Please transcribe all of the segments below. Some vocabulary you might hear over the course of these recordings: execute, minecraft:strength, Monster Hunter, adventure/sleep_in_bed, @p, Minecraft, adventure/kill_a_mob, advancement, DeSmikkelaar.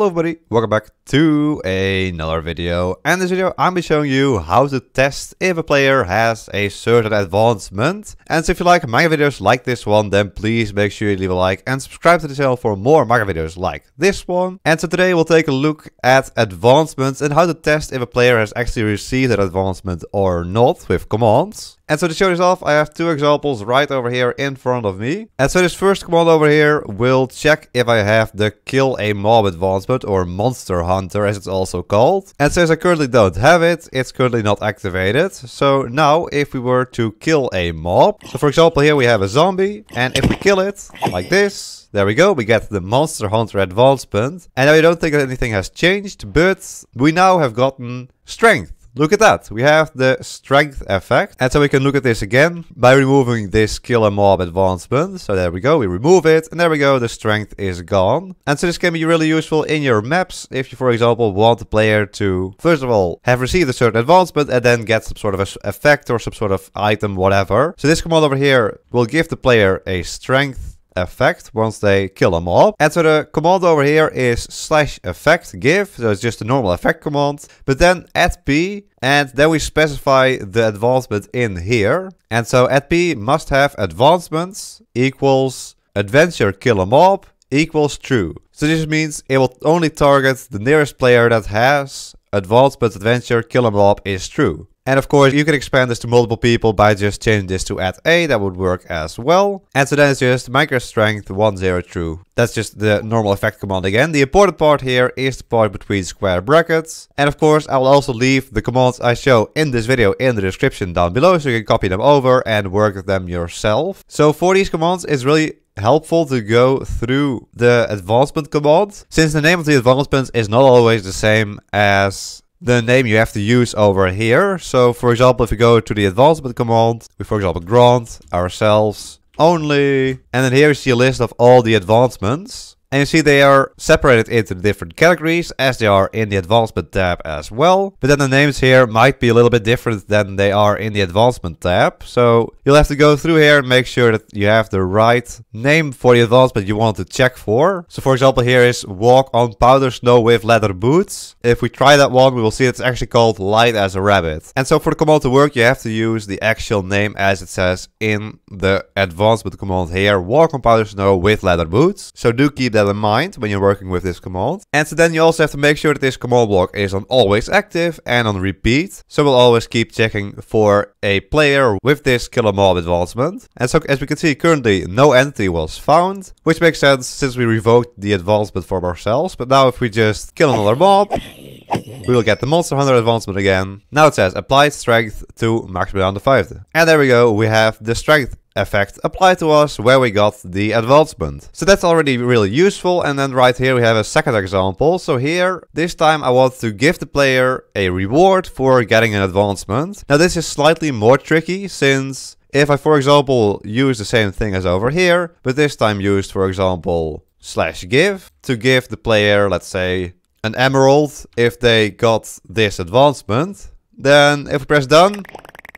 Hello everybody, welcome back to another video. And in this video I'm be showing you how to test if a player has a certain advancement. And so if you like my videos like this one, then please make sure you leave a like and subscribe to the channel for more Minecraft videos like this one. And so today we'll take a look at advancements and how to test if a player has actually received an advancement or not with commands. And so to show this off, I have two examples right over here in front of me. And so this first command over here will check if I have the kill a mob advancement, or Monster Hunter as it's also called. And since I currently don't have it, it's currently not activated. So now if we were to kill a mob, so for example here we have a zombie, and if we kill it like this, there we go, we get the Monster Hunter advancement. And now you don't think that anything has changed, but we now have gotten strength. Look at that, we have the strength effect. And so we can look at this again by removing this kill a mob advancement. So there we go, we remove it, and there we go, the strength is gone. And so this can be really useful in your maps if you, for example, want the player to, first of all, have received a certain advancement and then get some sort of effect or some sort of item, whatever. So this command over here will give the player a strength effect once they kill a mob. And so the command over here is /effect give, so it's just a normal effect command, but then @p, and then we specify the advancement in here. And so @p must have advancements = adventure kill a mob = true. So this means it will only target the nearest player that has advancement adventure kill a mob is true. And of course, you can expand this to multiple people by just changing this to @a, that would work as well. And so then it's just Minecraft strength 10 true. That's just the normal effect command again. The important part here is the part between square brackets. And of course, I will also leave the commands I show in this video in the description down below, so you can copy them over and work with them yourself. So for these commands, it's really helpful to go through the advancement command, since the name of the advancement is not always the same as the name you have to use over here. So for example, if we go to the advancement command, we for example grant ourselves only, and then here you see a list of all the advancements, and you see they are separated into different categories as they are in the advancement tab as well, but then the names here might be a little bit different than they are in the advancement tab. So you'll have to go through here and make sure that you have the right name for the advancement you want to check for. So for example, here is walk on powder snow with leather boots. If we try that one, we will see it's actually called light as a rabbit. And so for the command to work, you have to use the actual name as it says in the advancement command here, walk on powder snow with leather boots. So do keep that in mind when you're working with this command. And so then you also have to make sure that this command block is on always active and on repeat. So we'll always keep checking for a player with this kill mob advancement. And so as we can see, currently no entity was found, which makes sense since we revoked the advancement from ourselves. But now if we just kill another mob, we will get the Monster Hunter advancement again. Now it says applied strength to Maximilian V. And there we go, we have the strength effect applied to us where we got the advancement. So that's already really useful. And then right here we have a second example. So here, this time I want to give the player a reward for getting an advancement. Now this is slightly more tricky, since if I, for example, use the same thing as over here, but this time used, for example, /give to give the player, let's say, an emerald if they got this advancement, then if we press done,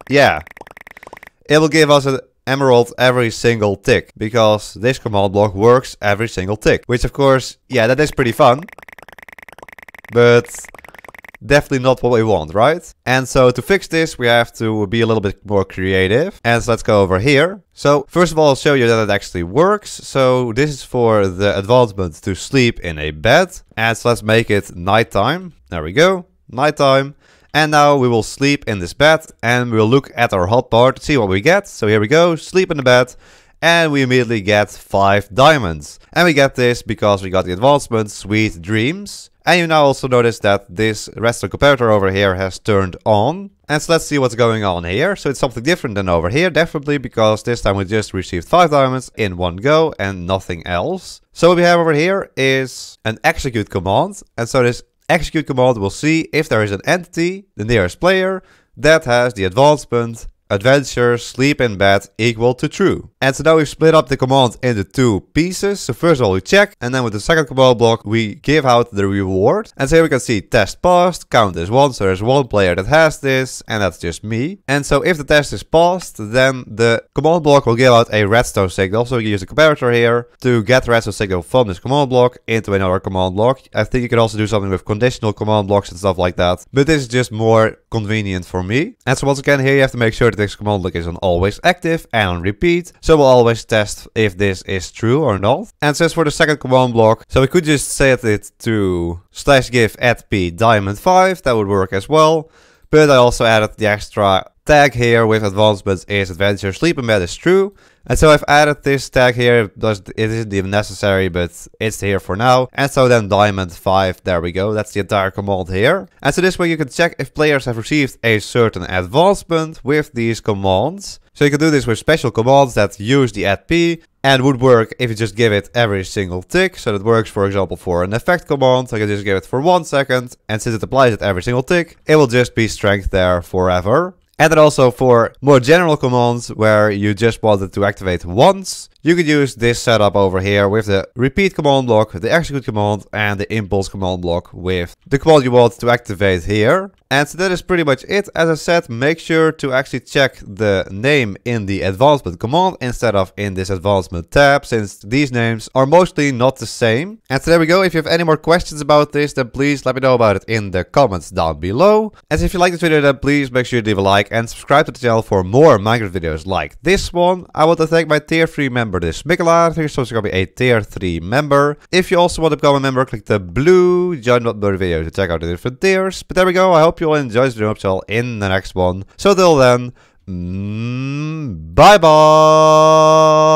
yeah, it will give us an emerald every single tick, because this command block works every single tick, which of course, yeah, that is pretty fun, but definitely not what we want, right? And so to fix this, we have to be a little bit more creative. And so let's go over here. So first of all, I'll show you that it actually works. So this is for the advancement to sleep in a bed. And so let's make it nighttime. There we go, nighttime. And now we will sleep in this bed, and we'll look at our hotbar to see what we get. So here we go, sleep in the bed. And we immediately get 5 diamonds. And we get this because we got the advancement Sweet Dreams. And you now also notice that this redstone comparator over here has turned on. And so let's see what's going on here. So it's something different than over here, definitely, because this time we just received 5 diamonds in one go and nothing else. So what we have over here is an execute command. And so this execute command will see if there is an entity, the nearest player, that has the advancement adventure, sleep in bed equal to true. And so now we've split up the command into two pieces. So first of all we check, and then with the second command block we give out the reward. And so here we can see test passed, count is 1, so there's one player that has this, and that's just me. And so if the test is passed, then the command block will give out a redstone signal. So we can use the comparator here to get redstone signal from this command block into another command block. I think you can also do something with conditional command blocks and stuff like that, but this is just more convenient for me. And so once again here you have to make sure that this command block is on always active and on repeat, so we'll always test if this is true or not. And since for the second command block, so we could just set it to /give @p diamond5, that would work as well. But I also added the extra tag here with advancements is adventure, sleep in bed is true. And so I've added this tag here. It isn't even necessary, but it's here for now. And so then diamond 5, there we go, that's the entire command here. And so this way you can check if players have received a certain advancement with these commands. So you can do this with special commands that use the @p and would work if you just give it every single tick. So that works, for example, for an effect command. I can just give it for 1 second, and since it applies it every single tick, it will just be strength there forever. And then also for more general commands where you just want it to activate once, you could use this setup over here with the repeat command block, the execute command, and the impulse command block with the command you want to activate here. And so that is pretty much it. As I said, make sure to actually check the name in the advancement command instead of in this advancement tab, since these names are mostly not the same. And so there we go. If you have any more questions about this, then please let me know about it in the comments down below. And so if you like this video, then please make sure you leave a like and subscribe to the channel for more Minecraft videos like this one. I want to thank my tier 3 member DeSmikkelaar. Here's supposed to be a tier 3 member. If you also want to become a member, click the blue join button below the video to check out the different tiers. But there we go. I hope you'll enjoy this video until in the next one. So till then, bye bye!